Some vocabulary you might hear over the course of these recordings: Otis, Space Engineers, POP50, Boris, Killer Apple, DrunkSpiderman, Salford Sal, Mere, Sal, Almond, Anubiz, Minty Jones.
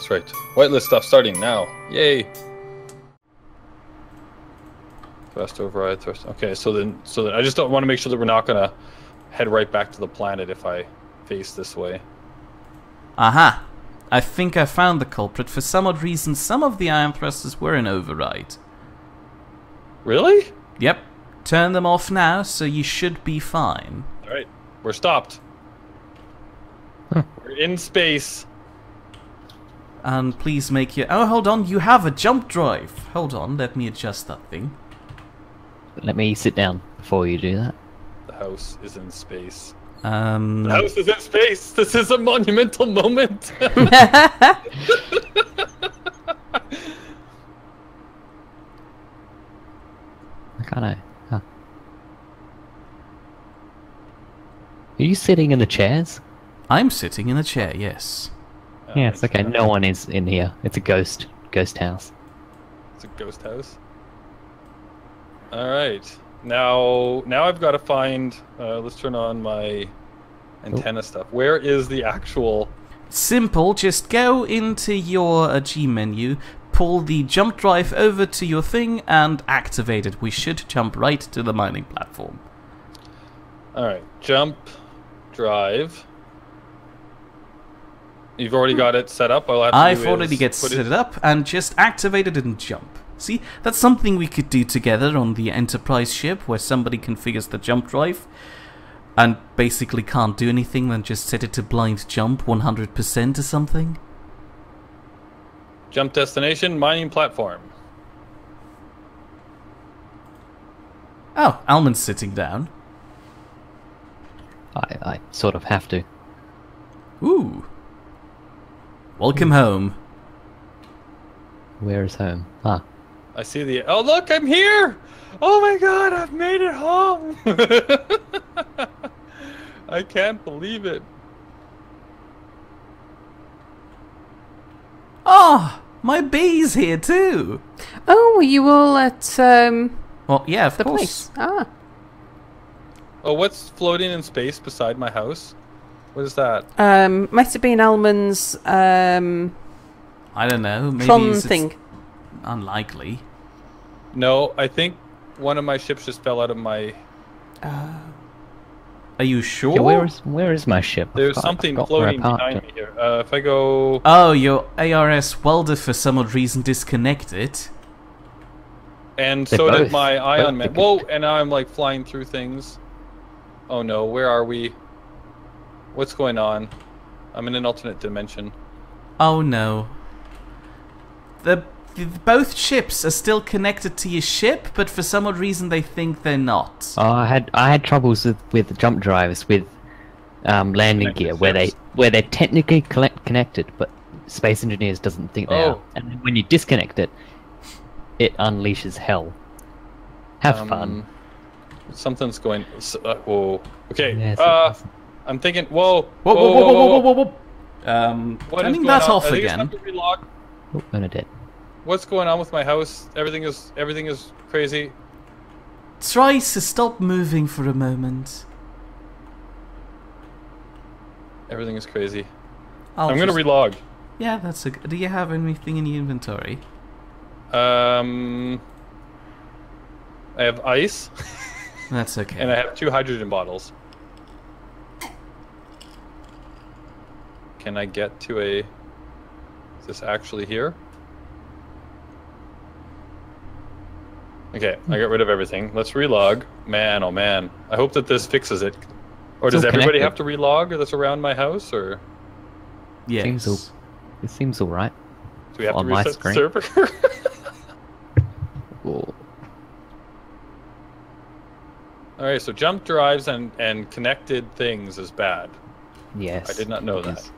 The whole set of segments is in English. That's right. Whitelist stuff starting now. Yay! Thrust override, thrust. Okay, so then I just don't want to make sure that we're not gonna head right back to the planet if I face this way. Aha! I think I found the culprit. For some odd reason, some of the ion thrusters were in override. Really? Yep. Turn them off now, so you should be fine. All right, we're stopped. Huh. We're in space. And please make your... Oh, hold on, you have a jump drive. Hold on, let me adjust that thing. Let me sit down before you do that. The house is in space. The house is in space! This is a monumental moment! Huh. Are you sitting in the chairs? I'm sitting in a chair, yes. Yes, okay, no one is in here. It's a ghost house. It's a ghost house? Alright. Now I've got to find... let's turn on my antenna stuff. Where is the actual... Simple, just go into your G menu, pull the jump drive over to your thing, and activate it. We should jump right to the mining platform. Alright, jump, drive... You've already got it set up. I've already got it up and just activated it and jump. See, that's something we could do together on the Enterprise ship, where somebody configures the jump drive and basically can't do anything than just set it to blind jump 100% or something. Jump destination, mining platform. Oh, Almond's sitting down. I sort of have to. Ooh. Welcome home. Where is home? Ah. I see the... Oh, look, I'm here! Oh my god, I've made it home! I can't believe it. Oh, my bee's here too! Oh, were you all at, Well, yeah, of course. Ah. Oh, what's floating in space beside my house? What is that? Might have been Almond's. I don't know. Maybe thing. Unlikely. No, I think one of my ships just fell out of my. Are you sure? Yeah, where is my ship? There's something floating behind me here. If I go. Oh, your ARS welder for some odd reason disconnected. And they so did my ion man. Whoa! And now I'm like flying through things. Oh no! Where are we? What's going on? I'm in an alternate dimension. Oh no. Both ships are still connected to your ship, but for some odd reason they think they're not. Oh, I had troubles with the jump drives with landing gear where they're technically connected, but Space Engineers doesn't think they are. And then when you disconnect it, it unleashes hell. Have fun. Something's going. Whoa. Okay. Yeah, I'm thinking, whoa. Turning that off again. Oh, no, it did. What's going on with my house? Everything is crazy. Try to stop moving for a moment. Everything is crazy. I'm going to relog. Yeah, that's a. Do you have anything in your inventory? I have ice. That's okay. And I have 2 hydrogen bottles. Can I get to a... Is this actually here? Okay, I got rid of everything. Let's relog. Man, oh man. I hope that this fixes it. Or does everybody have to relog that's around my house? Or yes. It seems alright. Do we have to reset the server? Cool. Alright, so jump drives and connected things is bad. Yes. I did not know that.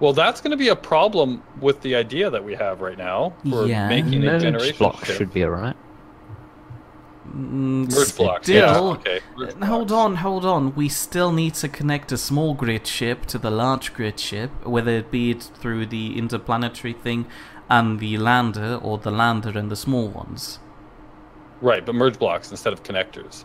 Well, that's going to be a problem with the idea that we have right now. We're making a generation block should be alright. Merge blocks. Okay. Hold on. We still need to connect a small grid ship to the large grid ship, whether it be through the interplanetary thing and the lander, or the lander and the small ones. Right, but merge blocks instead of connectors.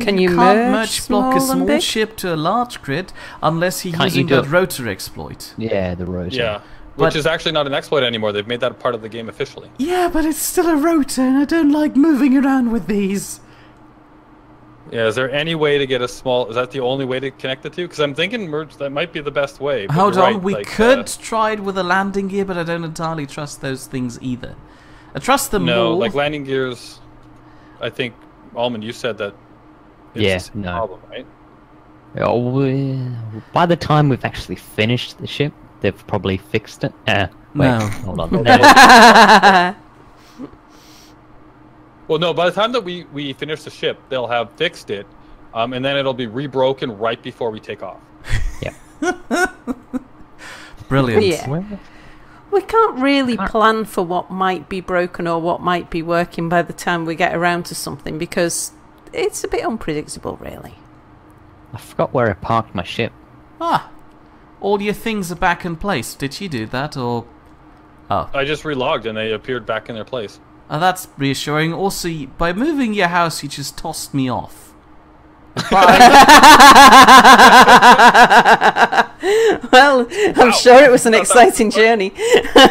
Can you merge block a small ship to a large grid unless he uses that rotor exploit? Yeah, the rotor. Yeah, which is actually not an exploit anymore. They've made that part of the game officially. Yeah, but it's still a rotor, and I don't like moving around with these. Yeah, is there any way to get a small... Is that the only way to connect the two? Because I'm thinking merge, that might be the best way. Hold on, right, we could try it with a landing gear, but I don't entirely trust those things either. I trust them more. No, like landing gears, I think, Almond, you said that it's a problem, right? Yeah, by the time we've actually finished the ship, they've probably fixed it. Wait, hold on. Well, no, by the time that we finish the ship, they'll have fixed it, and then it'll be rebroken right before we take off. Yeah. Brilliant. Yeah. We can't really plan for what might be broken or what might be working by the time we get around to something, because it's a bit unpredictable, really. I forgot where I parked my ship. Ah. All your things are back in place. Did she do that, or... Oh. I just relogged, and they appeared back in their place. Oh, that's reassuring. Also, by moving your house, you just tossed me off. Well, I'm sure it was an exciting journey. Yeah.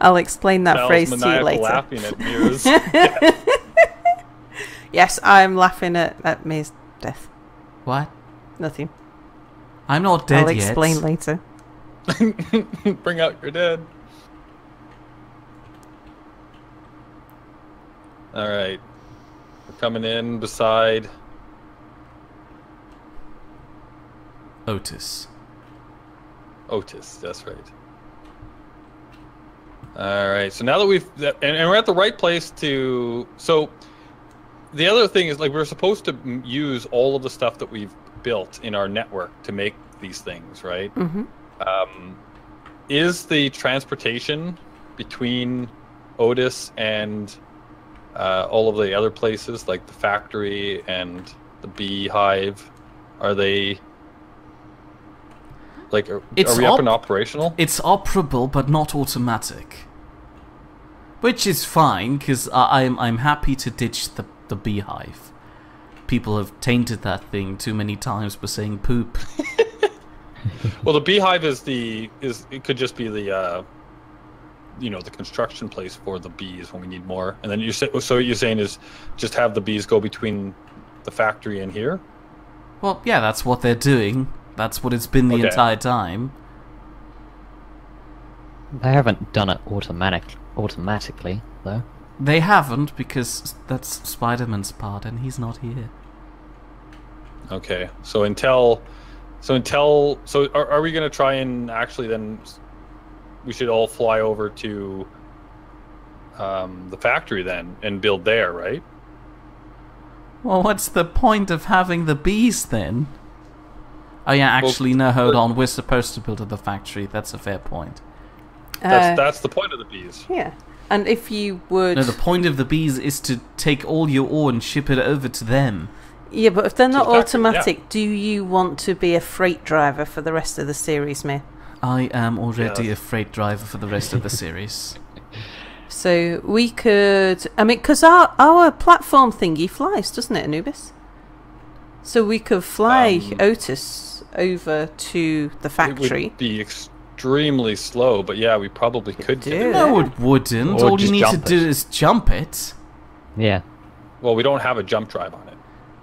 I'll explain that phrase to you later. Laughing at Mere's death. Yes, I'm laughing at Mere's death. What? Nothing. I'm not dead yet. I'll explain later. Bring out your dead. Alright. We're coming in beside Otis. Otis, that's right. Alright, so now that we've... And we're at the right place to... So, the other thing is, like, we're supposed to use all of the stuff that we've built in our network to make these things, right? Mm-hmm. Is the transportation between Otis and all of the other places, like the factory and the beehive, are they like are we up and operational? It's operable, but not automatic, which is fine because I'm happy to ditch the beehive. People have tainted that thing too many times by saying poop. Well, the beehive is it could just be the you know, the construction place for the bees when we need more. And then you say, so what you're saying is just have the bees go between the factory and here? Well, yeah, that's what they're doing. That's what it's been the entire time. They haven't done it automatically though. They haven't, because that's Spider-Man's part and he's not here. Okay. So are we going to try and actually then we should all fly over to the factory then and build there, right? Well, what's the point of having the bees then? Oh yeah, actually no, hold on, we're supposed to build at the factory. That's a fair point. That's the point of the bees. Yeah. And if you would... No, the point of the bees is to take all your ore and ship it over to them. Yeah, but if they're not automatic, do you want to be a freight driver for the rest of the series, Mere? I am already a freight driver for the rest of the series. So we could... I mean, because our platform thingy flies, doesn't it, Anubiz? So we could fly Otis over to the factory. It would be extremely slow, but yeah, we probably could do it. No, it wouldn't. All you need to do is jump it. Yeah. Well, we don't have a jump drive on it.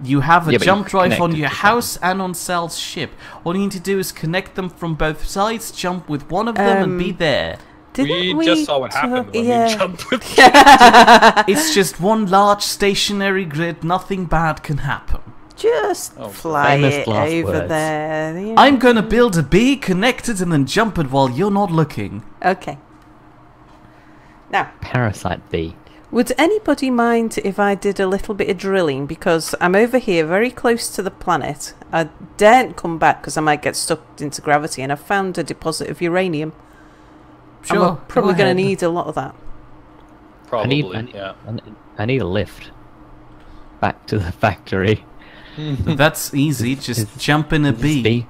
You have a jump drive on your house and on Sal's ship. All you need to do is connect them from both sides, jump with one of them, and be there. We just saw what happened when we jumped with them. It's just one large stationary grid. Nothing bad can happen. Just fly it over there. Yeah. I'm going to build a bee, connect it, and then jump it while you're not looking. Okay. Now. Parasite bee. Would anybody mind if I did a little bit of drilling? Because I'm over here very close to the planet. I daren't come back because I might get sucked into gravity, and I've found a deposit of uranium. Sure, I'm probably going to need a lot of that. Probably, I need a lift back to the factory. That's easy, just jump in a bee.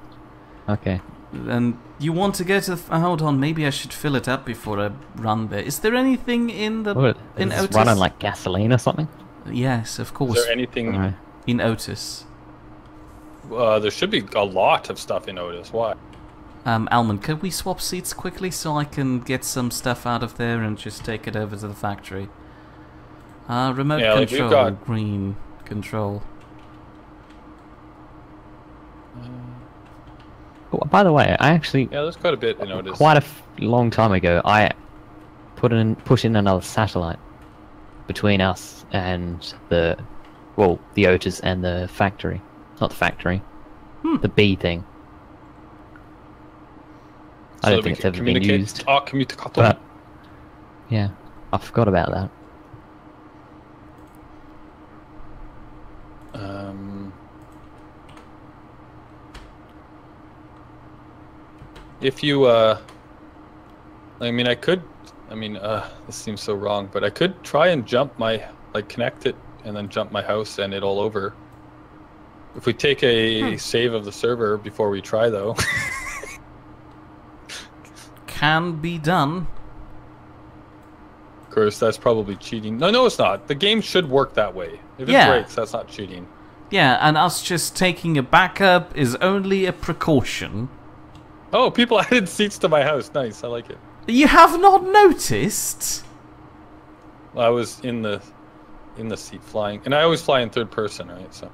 Okay. And you want to get a... Hold on, maybe I should fill it up before I run there. Is there anything in the... Is it running like gasoline or something? Yes, of course. Is there anything... in Otis? There should be a lot of stuff in Otis. Why? Almond, can we swap seats quickly so I can get some stuff out of there and just take it over to the factory? Remote control, like green control. Oh, by the way, I actually there's quite a bit in Otis. Quite a long time ago, I put in another satellite between us and the the Otis and the factory. Not the factory, the bee thing. I don't think it's ever been used. But, yeah, I forgot about that. If you, I mean, this seems so wrong, but I could try and jump my, connect it and then jump my house and it all over. If we take a save of the server before we try, though. Can be done. Of course, that's probably cheating. No, it's not. The game should work that way. If it breaks, that's not cheating. Yeah, and us just taking a backup is only a precaution. Oh, people added seats to my house. Nice, I like it. You have not noticed? Well, I was in the seat flying, and I always fly in third person, right? So.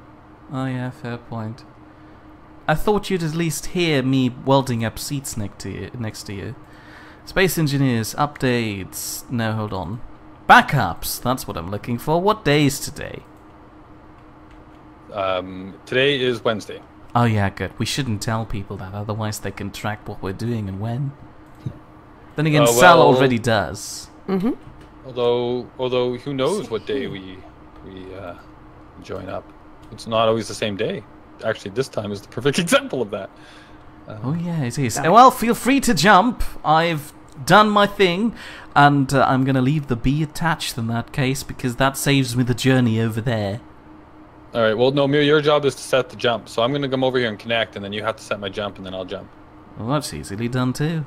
Oh yeah, fair point. I thought you'd at least hear me welding up seats next to you. Space Engineers updates. No, hold on. Backups. That's what I'm looking for. What day is today? Today is Wednesday. Oh yeah, good. We shouldn't tell people that, otherwise they can track what we're doing and when. Then again, Sal already does. Mhm. Although who knows what day we join up? It's not always the same day. Actually, this time is the perfect example of that. Oh yeah, it is. Well, feel free to jump. I've done my thing, and I'm gonna leave the bee attached in that case because that saves me the journey over there. All right. Well, no, Mere, your job is to set the jump. So I'm going to come over here and connect, and then you have to set my jump, and then I'll jump. Well, that's easily done too.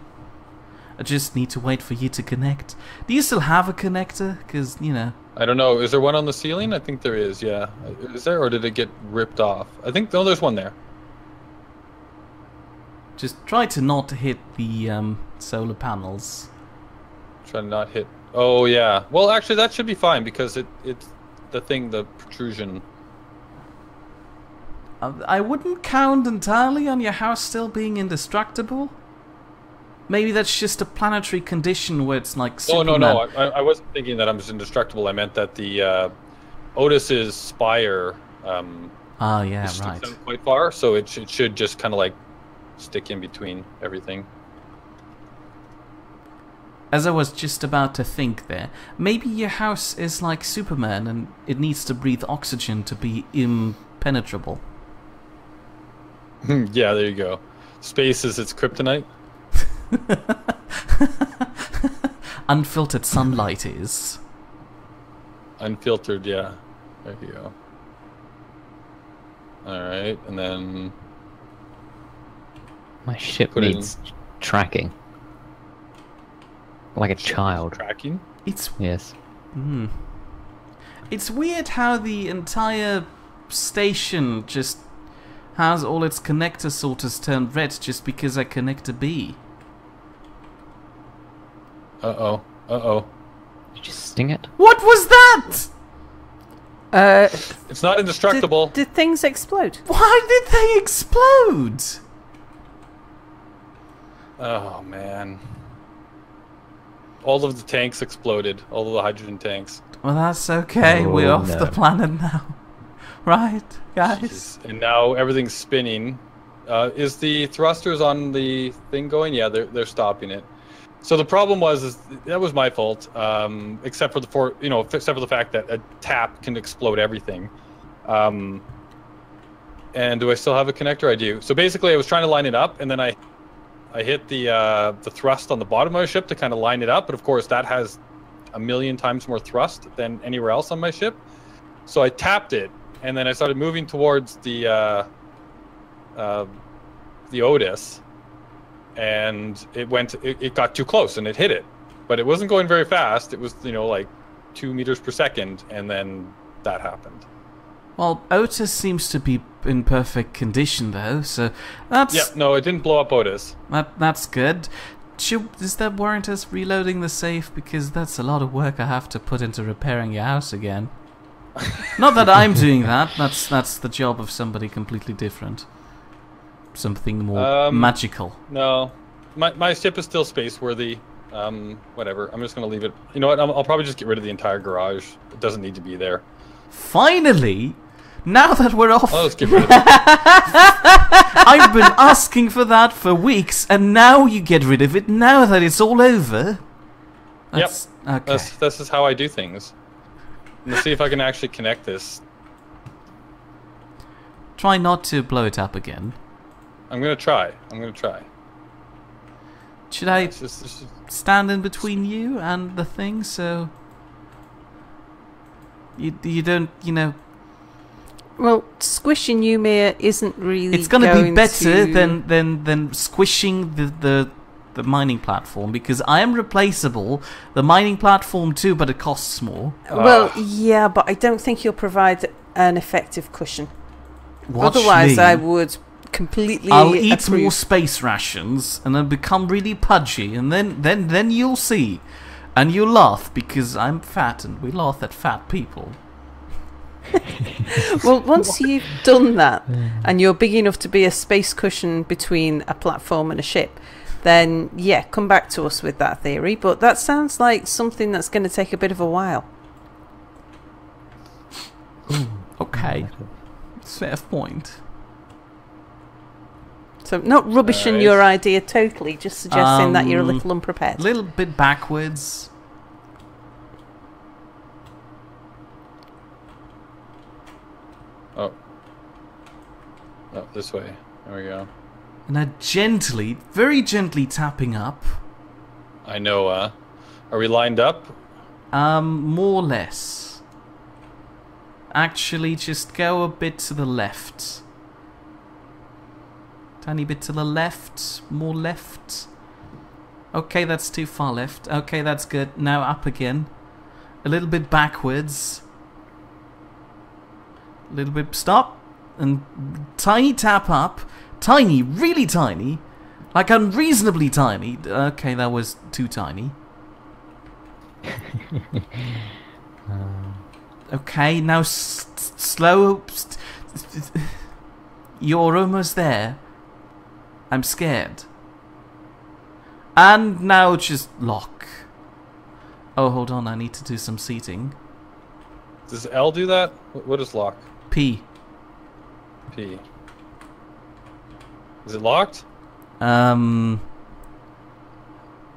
I just need to wait for you to connect. Do you still have a connector? Because, you know. I don't know. Is there one on the ceiling? I think there is. Yeah. Is there, or did it get ripped off? I think there's one there. Just try to not hit the solar panels. Try to not hit. Oh yeah. Well, actually, that should be fine because it's the thing, the protrusion. I wouldn't count entirely on your house still being indestructible. Maybe that's just a planetary condition where it's like Superman. No. I wasn't thinking that I was indestructible. I meant that the Otis's spire is right. Quite far, so it should just kind of like stick in between everything. As I was just about to think there, maybe your house is like Superman and it needs to breathe oxygen to be impenetrable. Yeah, there you go. Space is its kryptonite. Unfiltered sunlight is. Unfiltered, yeah. There you go. Alright, and then... My ship needs tracking. Like a child. Tracking? Yes. Mm. It's weird how the entire station just... has all its connector sorters turned red just because I connect a bee? Uh-oh. Uh-oh. Did you just sting it? What was that?! It's not indestructible. Did things explode? Why did they explode?! Oh, man. All of the tanks exploded. All of the hydrogen tanks. Well, that's okay. Oh, we're off the planet now. Right, guys. Jeez. And now everything's spinning. Is the thrusters on the thing going? Yeah, they're stopping it. So the problem was that was my fault. Except for the fact that a tap can explode everything. And do I still have a connector? I do. So basically, I was trying to line it up, and then I hit the thrust on the bottom of my ship to kind of line it up. But of course, that has a million times more thrust than anywhere else on my ship. So I tapped it. And then I started moving towards the Otis, and it got too close and it hit it, but it wasn't going very fast. It was, you know, like 2 meters per second, and then that happened. Well, Otis seems to be in perfect condition, though, so that's... Yeah, no, it didn't blow up Otis. That's good. Does that warrant us reloading the safe? Because that's a lot of work I have to put into repairing your house again. Not that I'm doing that. That's the job of somebody completely different. Something more magical. No. My ship is still space-worthy. Whatever. I'm just going to leave it. You know what? I'll probably just get rid of the entire garage. It doesn't need to be there. Finally! Now that we're off... Oh, let's get rid of it. I've been asking for that for weeks, and now you get rid of it, now that it's all over. That's, yep. Okay. This is how I do things. Let's see if I can actually connect this. Try not to blow it up again. I'm going to try. I'm going to try. Should I stand in between you and the thing, so... You don't, you know... Well, squishing you, Mere, isn't really. It's gonna be better than squishing the mining platform, because I am replaceable. The mining platform too, but it costs more. Well, yeah, but I don't think you'll provide an effective cushion. Watch Otherwise, me. I would completely. I'll eat approve. More space rations, and then become really pudgy, and then you'll see, and you'll laugh because I'm fat, and we laugh at fat people. Well, once you've done that and you're big enough to be a space cushion between a platform and a ship, then yeah, come back to us with that theory, but that sounds like something that's going to take a bit of a while. Okay. That's fair point. So not rubbishing your idea totally, just suggesting that you're a little unprepared. A little bit backwards. Oh, this way. There we go. And I'm gently, very gently tapping up. I know, are we lined up? More or less. Actually, just go a bit to the left. Tiny bit to the left. More left. Okay, that's too far left. Okay, that's good. Now up again. A little bit backwards. A little bit. Stop. And tiny tap up, tiny, really tiny, like unreasonably tiny. Okay, that was too tiny. Okay, now slow. You're almost there. I'm scared. And now just lock. Oh, hold on, I need to do some seating. Does L do that? What is lock? P. P. Is it locked?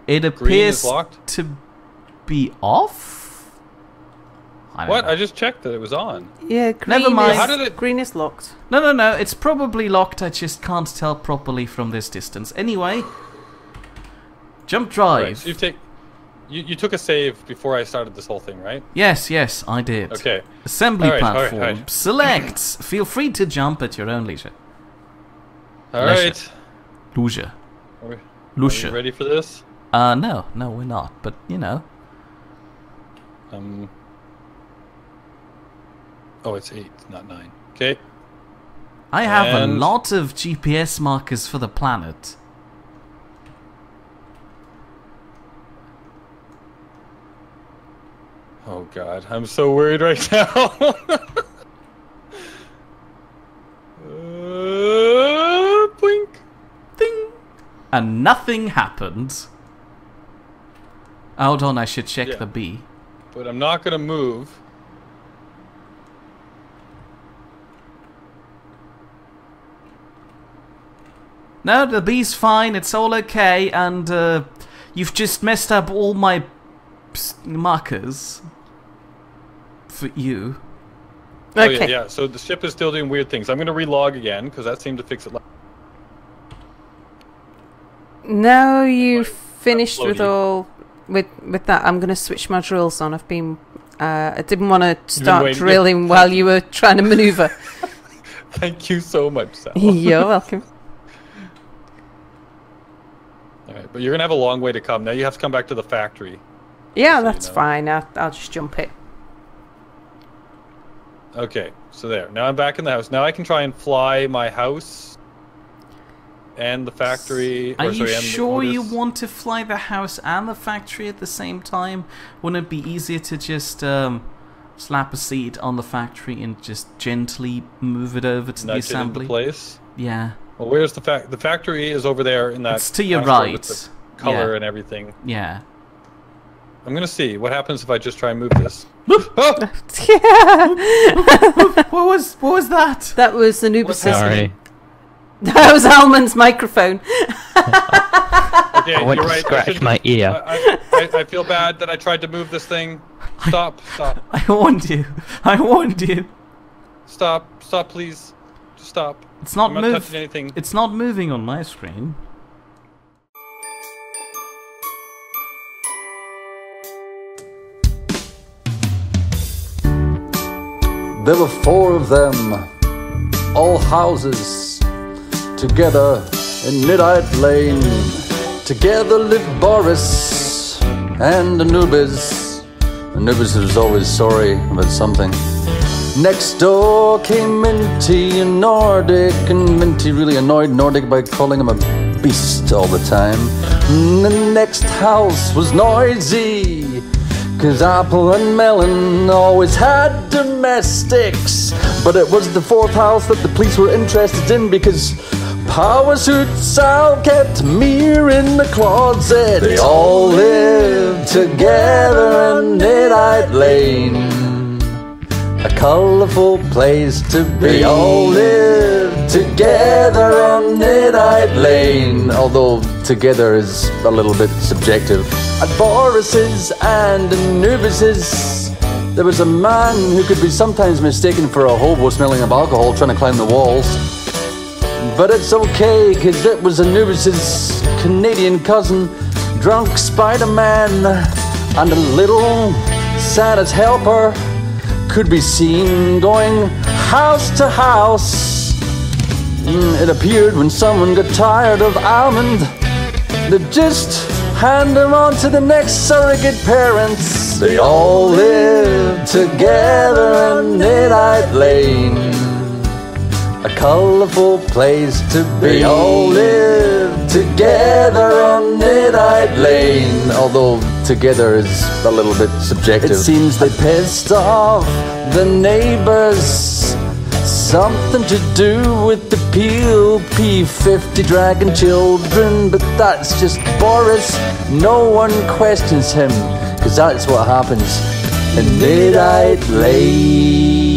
It appears to be off. I just checked that it was on. Yeah, green. Never mind. Green is locked. No. It's probably locked. I just can't tell properly from this distance. Anyway, jump drive. Right, so you took a save before I started this whole thing, right? Yes, I did. Okay. Assembly platform. All right. Select. Feel free to jump at your own leisure. Alright. Leisure. Are you ready for this? No, we're not. But, you know. Oh, it's 8, not 9. Okay. I have a lot of GPS markers for the planet. Oh god, I'm so worried right now. Blink, ding, and nothing happens. Hold on, I should check the B. But I'm not gonna move. No, the B's fine. It's all okay, and you've just messed up all my markers. For you. Okay. Oh, yeah, so the ship is still doing weird things. I'm going to relog again, because that seemed to fix it. Now you've finished with all... With that, I'm going to switch my drills on. I've been... I didn't want to start drilling while you were trying to maneuver. Thank you so much, Sal. You're welcome. Alright, but you're gonna have a long way to come. Now you have to come back to the factory. Yeah, that's fine. I'll just jump it. Okay, so there. Now I'm back in the house. Now I can try and fly my house and the factory. Are you sure you want to fly the house and the factory at the same time? Wouldn't it be easier to just slap a seat on the factory and just gently move it over to the assembly place? Yeah. Well, where's the factory is over there in that. It's to your right. With the color and everything. Yeah. I'm gonna see what happens if I just try and move this. Oh! Yeah. What was that? That was Anubiz. Sorry. That was Almond's microphone. Okay, I went to scratch my ear. I feel bad that I tried to move this thing. Stop. I warned you. Stop, please. Just stop. It's not moving. I'm not touching anything. It's not moving on my screen. There were four of them, all houses, together in Midnight Lane. Together lived Boris and Anubiz. Anubiz was always sorry about something. Next door came Minty and Nordic, and Minty really annoyed Nordic by calling him a beast all the time. And the next house was noisy, 'cause Apple and Melon always had domestics. But it was the fourth house that the police were interested in, because Power Suit Sal kept Mere in the closet. They all lived together in Midnight Lane, a colourful place to be. They all lived together in Midnight Lane, although together is a little bit subjective. At Boris's and Anubis's, there was a man who could be sometimes mistaken for a hobo smelling of alcohol trying to climb the walls. But it's okay, because it was Anubis's Canadian cousin, DrunkSpiderman, and a little Santa's helper could be seen going house to house. It appeared when someone got tired of Almond, they'd just hand them on to the next surrogate parents. They all lived together in Midnight Lane, a colourful place to be. They all lived together in Midnight Lane, although together is a little bit subjective. It seems they pissed off the neighbours, something to do with the POP50 dragon children. But that's just Boris, no one questions him, 'cause that's what happens in Midnight Lane.